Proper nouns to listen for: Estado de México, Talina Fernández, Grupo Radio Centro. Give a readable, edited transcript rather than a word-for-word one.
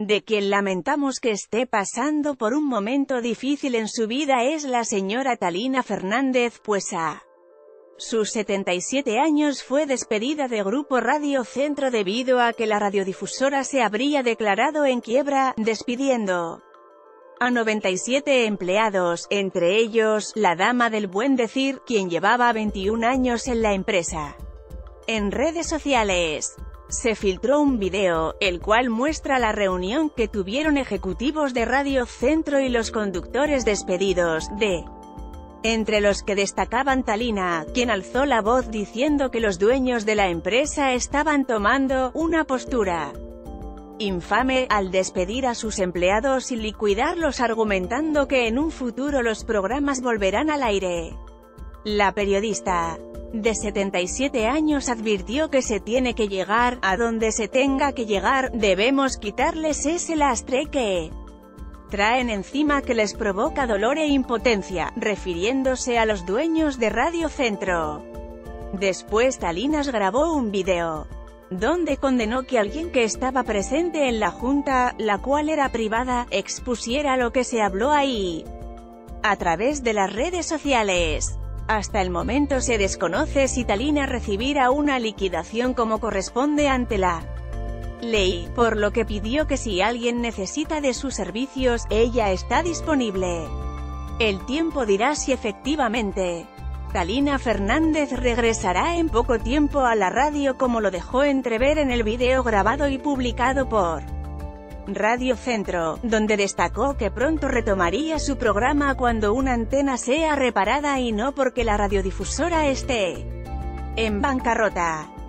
de quien lamentamos que esté pasando por un momento difícil en su vida es la señora Talina Fernández, pues a sus 77 años fue despedida de Grupo Radio Centro debido a que la radiodifusora se habría declarado en quiebra, despidiendo a 97 empleados, entre ellos, la dama del buen decir, quien llevaba 21 años en la empresa. En redes sociales se filtró un video, el cual muestra la reunión que tuvieron ejecutivos de Radio Centro y los conductores despedidos, de entre los que destacaban Talina, quien alzó la voz diciendo que los dueños de la empresa estaban tomando una postura infame al despedir a sus empleados y liquidarlos, argumentando que en un futuro los programas volverán al aire. La periodista de 77 años advirtió que se tiene que llegar a donde se tenga que llegar, debemos quitarles ese lastre que traen encima que les provoca dolor e impotencia, refiriéndose a los dueños de Radio Centro. Después Talina grabó un video donde condenó que alguien que estaba presente en la junta, la cual era privada, expusiera lo que se habló ahí a través de las redes sociales. Hasta el momento se desconoce si Talina recibirá una liquidación como corresponde ante la ley, por lo que pidió que si alguien necesita de sus servicios, ella está disponible. El tiempo dirá si efectivamente Talina Fernández regresará en poco tiempo a la radio, como lo dejó entrever en el video grabado y publicado por Radio Centro, donde destacó que pronto retomaría su programa cuando una antena sea reparada y no porque la radiodifusora esté en bancarrota.